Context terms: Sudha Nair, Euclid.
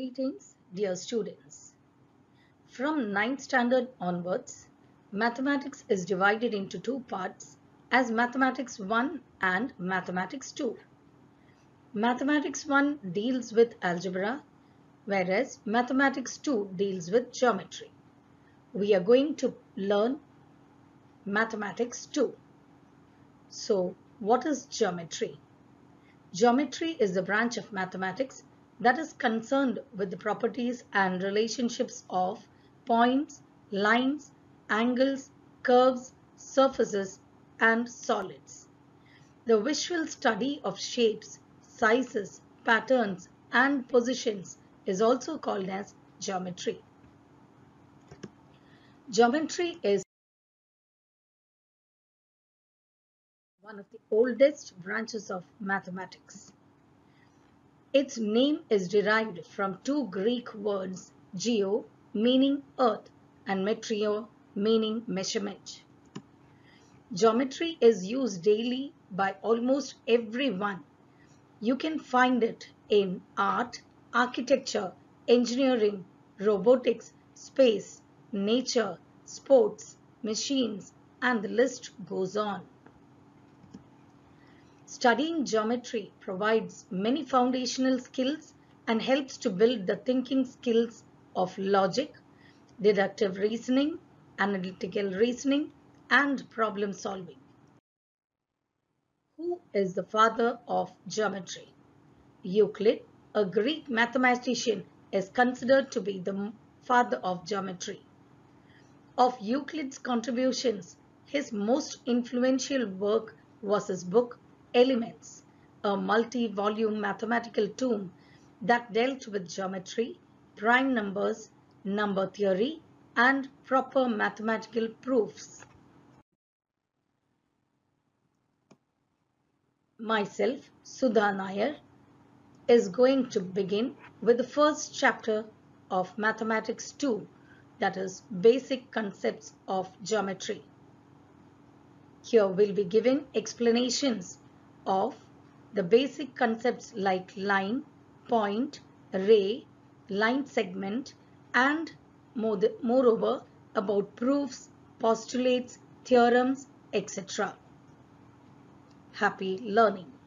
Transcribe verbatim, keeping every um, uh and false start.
Greetings, dear students. From ninth standard onwards, mathematics is divided into two parts as Mathematics one and Mathematics two. Mathematics one deals with algebra, whereas Mathematics two deals with geometry. We are going to learn Mathematics two. So, what is geometry? Geometry is the branch of mathematics that is concerned with the properties and relationships of points, lines, angles, curves, surfaces, and solids. The visual study of shapes, sizes, patterns, and positions is also called as geometry. Geometry is one of the oldest branches of mathematics. Its name is derived from two Greek words, geo meaning earth and metrio meaning measurement. Geometry is used daily by almost everyone. You can find it in art, architecture, engineering, robotics, space, nature, sports, machines, and the list goes on. Studying geometry provides many foundational skills and helps to build the thinking skills of logic, deductive reasoning, analytical reasoning, and problem solving. Who is the father of geometry? Euclid, a Greek mathematician, is considered to be the father of geometry. Of Euclid's contributions, his most influential work was his book, Elements, a multi-volume mathematical tome that dealt with geometry, prime numbers, number theory, and proper mathematical proofs. Myself, Sudha Nair, is going to begin with the first chapter of Mathematics two, that is, Basic Concepts of Geometry. Here we'll be giving explanations of the basic concepts like line, point, ray, line segment, and moreover about proofs, postulates, theorems, et cetera. Happy learning!